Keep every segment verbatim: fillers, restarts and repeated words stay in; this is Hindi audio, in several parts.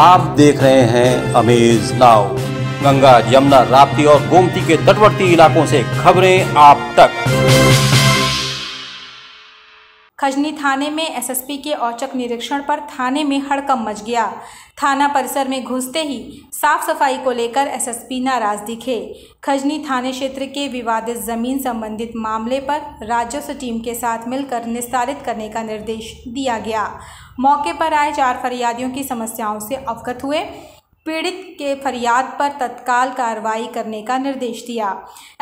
आप देख रहे हैं अमेज नाउ, गंगा यमुना राप्ती और गोमती के तटवर्ती इलाकों से खबरें आप तक। खजनी थाने में एसएसपी के औचक निरीक्षण पर थाने में हड़कंप मच गया। थाना परिसर में घुसते ही साफ सफाई को लेकर एसएसपी नाराज दिखे। खजनी थाने क्षेत्र के विवादित जमीन संबंधित मामले पर राजस्व टीम के साथ मिलकर निस्तारित करने का निर्देश दिया गया। मौके पर आए चार फरियादियों की समस्याओं से अवगत हुए, पीड़ित के फरियाद पर तत्काल कार्रवाई करने का निर्देश दिया।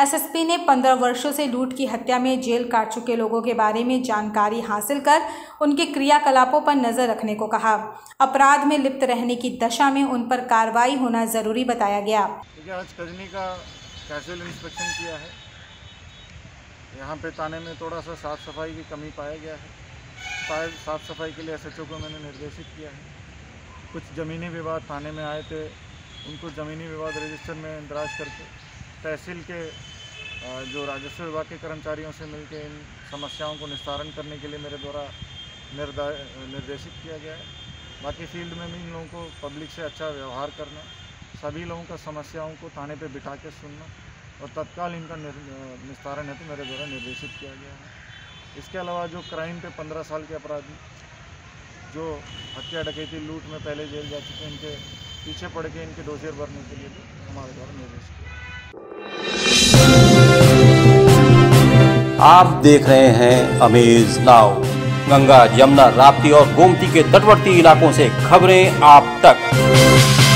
एसएसपी ने पंद्रह वर्षों से लूट की हत्या में जेल काट चुके लोगों के बारे में जानकारी हासिल कर उनके क्रियाकलापों पर नज़र रखने को कहा। अपराध में लिप्त रहने की दशा में उन पर कार्रवाई होना जरूरी बताया गया। आज कजनी का कैजुअल इंस्पेक्शन किया है। यहाँ पे थाने में थोड़ा सा साफ सफाई की कमी पाया गया है। साफ सफाई के लिए एसएचओ को मैंने निर्देशित किया है। कुछ ज़मीनी विवाद थाने में आए थे, उनको ज़मीनी विवाद रजिस्टर में इंदराज करके तहसील के जो राजस्व विभाग के कर्मचारियों से मिलकर इन समस्याओं को निस्तारण करने के लिए मेरे द्वारा निर्देशित किया गया है। बाकी फील्ड में भी इन लोगों को पब्लिक से अच्छा व्यवहार करना, सभी लोगों का समस्याओं को थाने पे बिठा के सुनना और तत्काल इनका निस्तारण हेतु मेरे द्वारा निर्देशित किया गया है। इसके अलावा जो क्राइम पे पंद्रह साल के अपराधी जो हत्या डकैती लूट में पहले जेल जा चुके हैं, इनके पीछे पड़ के इनके डोजियर भरने के लिए भी हमारे द्वारा निर्देश किया। आप देख रहे हैं अमेज नाउ, गंगा यमुना राप्ती और गोमती के तटवर्ती इलाकों से खबरें आप तक।